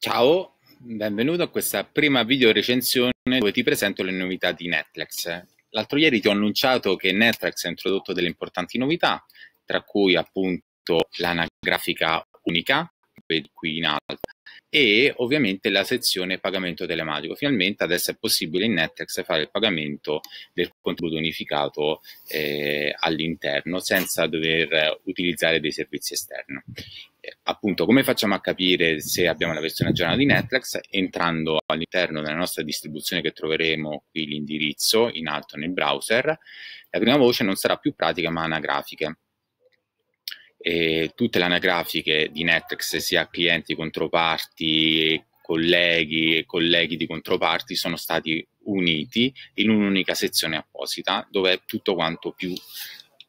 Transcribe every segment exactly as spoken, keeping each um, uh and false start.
Ciao, benvenuto a questa prima video recensione dove ti presento le novità di NetLex. L'altro ieri ti ho annunciato che NetLex ha introdotto delle importanti novità, tra cui appunto l'anagrafica unica, vedi qui in alto, e ovviamente la sezione pagamento telematico. Finalmente adesso è possibile in NetLex fare il pagamento del contributo unificato eh, all'interno senza dover utilizzare dei servizi esterni. Eh, appunto, come facciamo a capire se abbiamo la versione aggiornata di NetLex? Entrando all'interno della nostra distribuzione, che troveremo qui l'indirizzo in alto nel browser, la prima voce non sarà più pratica ma anagrafiche. E tutte le anagrafiche di NetLex, sia clienti, controparti, colleghi e colleghi di controparti, sono stati uniti in un'unica sezione apposita, dove è tutto quanto più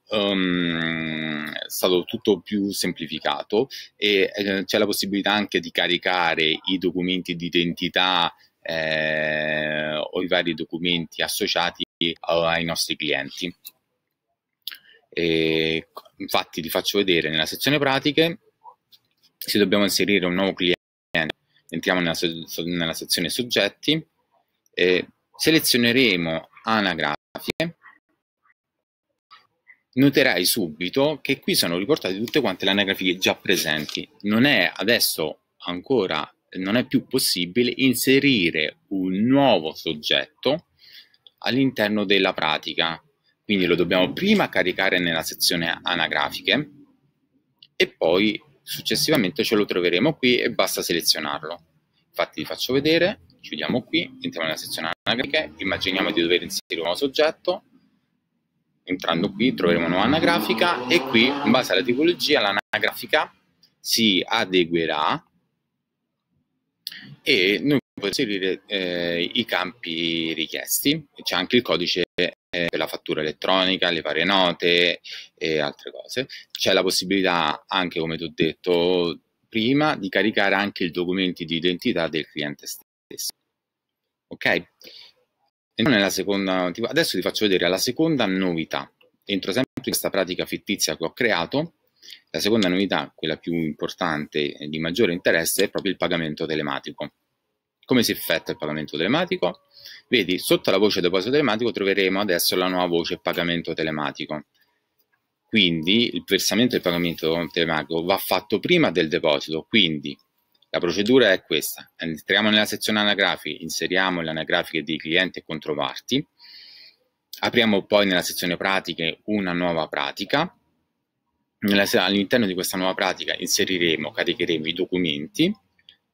um, è stato tutto più semplificato, e eh, c'è la possibilità anche di caricare i documenti di identità eh, o i vari documenti associati ai nostri clienti. E infatti vi faccio vedere nella sezione pratiche. Se dobbiamo inserire un nuovo cliente, entriamo nella, nella sezione soggetti, eh, selezioneremo anagrafiche. Noterai subito che qui sono riportate tutte quante le anagrafiche già presenti. Non è adesso ancora, non è più possibile inserire un nuovo soggetto all'interno della pratica. Quindi lo dobbiamo prima caricare nella sezione anagrafiche e poi successivamente ce lo troveremo qui e basta selezionarlo. Infatti vi faccio vedere, chiudiamo qui, entriamo nella sezione anagrafiche, immaginiamo di dover inserire un nuovo soggetto, entrando qui troveremo una nuova anagrafica e qui, in base alla tipologia, l'anagrafica si adeguerà e noi possiamo inserire eh, i campi richiesti, c'è anche il codice per la fattura elettronica, le varie note e altre cose. C'è la possibilità anche, come ti ho detto prima, di caricare anche i documenti di identità del cliente stesso. Ok? E nella seconda, adesso vi faccio vedere la seconda novità. Entro sempre in questa pratica fittizia che ho creato. La seconda novità, quella più importante e di maggiore interesse, è proprio il pagamento telematico. Come si effettua il pagamento telematico? Vedi, sotto la voce deposito telematico troveremo adesso la nuova voce pagamento telematico. Quindi il versamento del pagamento telematico va fatto prima del deposito, quindi la procedura è questa. Entriamo nella sezione anagrafiche, inseriamo le anagrafiche di clienti e controparti, apriamo poi nella sezione pratiche una nuova pratica. All'interno di questa nuova pratica inseriremo, caricheremo i documenti,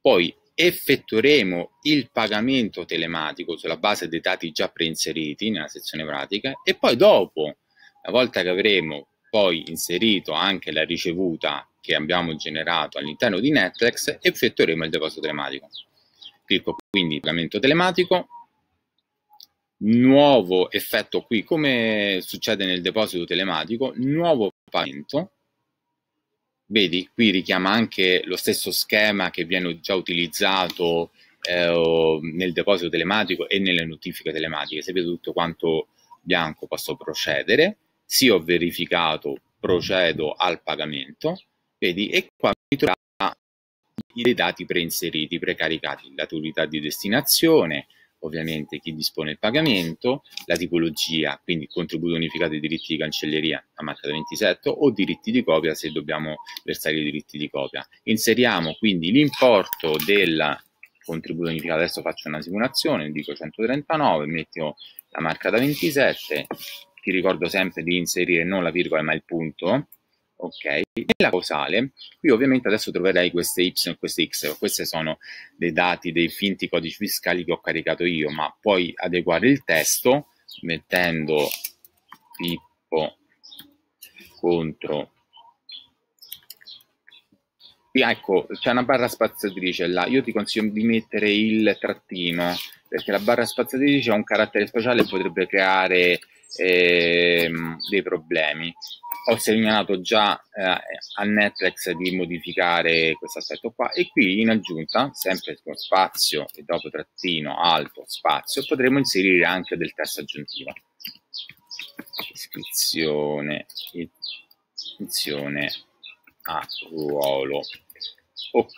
poi effettueremo il pagamento telematico sulla base dei dati già preinseriti nella sezione pratica e poi dopo, una volta che avremo poi inserito anche la ricevuta che abbiamo generato all'interno di NetLex, effettueremo il deposito telematico. Clicco quindi pagamento telematico, nuovo effetto qui, come succede nel deposito telematico, nuovo pagamento. Vedi, qui richiama anche lo stesso schema che viene già utilizzato eh, nel deposito telematico e nelle notifiche telematiche. Se vedo tutto quanto bianco posso procedere. Sì, ho verificato, procedo al pagamento. Vedi, e qua mi troverà i dati preinseriti, precaricati, la data di destinazione, ovviamente chi dispone il pagamento, la tipologia, quindi contributo unificato ai diritti di cancelleria, la marca da ventisette, o diritti di copia se dobbiamo versare i diritti di copia. Inseriamo quindi l'importo del contributo unificato, adesso faccio una simulazione, dico centotrentanove, metto la marca da ventisette, ti ricordo sempre di inserire non la virgola ma il punto, ok? Nella causale, qui ovviamente adesso troverai queste Y e queste X, questi sono dei dati, dei finti codici fiscali che ho caricato io, ma puoi adeguare il testo mettendo Pippo contro. Qui ecco, c'è una barra spaziatrice là, io ti consiglio di mettere il trattino, perché la barra spaziatrice ha un carattere speciale e potrebbe creare eh, dei problemi. Ho segnalato già eh, a NetLex di modificare questo aspetto qua, e qui in aggiunta, sempre con spazio e dopo trattino alto spazio, potremo inserire anche del testo aggiuntivo. Iscrizione, iscrizione a ruolo ok.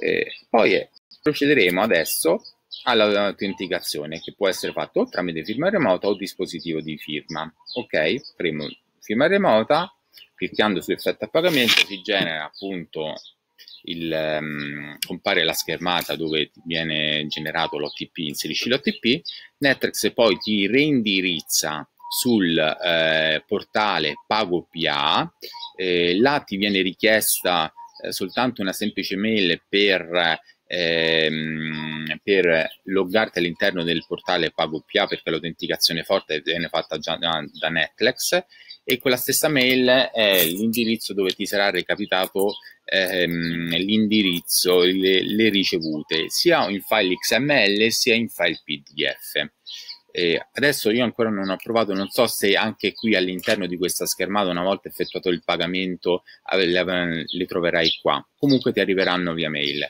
Eh, poi è, procederemo adesso all'autenticazione, che può essere fatta o tramite firma remota o dispositivo di firma, ok. Premo firma remota, cliccando su effetto a pagamento si genera appunto il, um, compare la schermata dove viene generato l'O T P, inserisci l'O T P, NetLex poi ti reindirizza sul eh, portale PagoPA, eh, là ti viene richiesta eh, soltanto una semplice mail per, ehm, per loggarti all'interno del portale PagoPA, perché l'autenticazione forte viene fatta già da, da NetLex, e quella stessa mail è l'indirizzo dove ti sarà recapitato ehm, l'indirizzo, le, le ricevute, sia in file X M L sia in file P D F. Eh, adesso io ancora non ho provato, non so se anche qui all'interno di questa schermata, una volta effettuato il pagamento, le, le troverai qua. Comunque ti arriveranno via mail.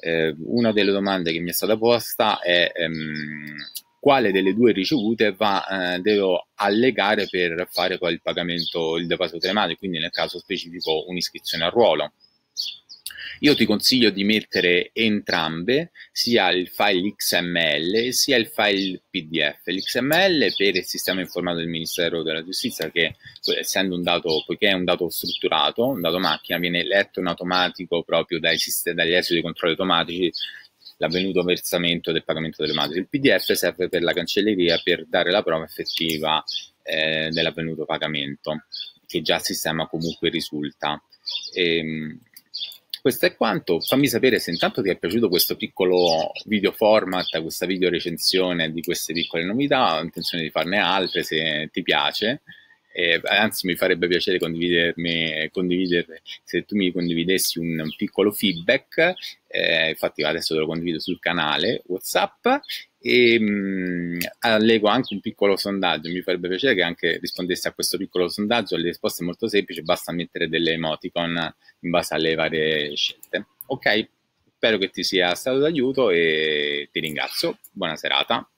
Eh, una delle domande che mi è stata posta è ehm, quale delle due ricevute va, eh, devo allegare per fare poi il pagamento, il deposito telematico, quindi nel caso specifico un'iscrizione a ruolo. Io ti consiglio di mettere entrambe, sia il file X M L sia il file P D F. L'X M L per il sistema informatico del Ministero della Giustizia, che essendo un dato, poiché è un dato strutturato, un dato macchina, viene letto in automatico proprio dai, dagli esiti dei controlli automatici, l'avvenuto versamento del pagamento telematico. Il P D F serve per la cancelleria per dare la prova effettiva eh, dell'avvenuto pagamento, che già il sistema comunque risulta. Ehm, Questo è quanto. Fammi sapere se intanto ti è piaciuto questo piccolo video format, questa video recensione di queste piccole novità. Ho intenzione di farne altre se ti piace, eh, anzi mi farebbe piacere condividermi, condividere, se tu mi condividessi un piccolo feedback, eh, infatti adesso te lo condivido sul canale WhatsApp e mh, allego anche un piccolo sondaggio. Mi farebbe piacere che anche rispondessi a questo piccolo sondaggio. Le risposte sono molto semplici, basta mettere delle emoticon in base alle varie scelte. Ok, spero che ti sia stato d'aiuto e ti ringrazio, buona serata.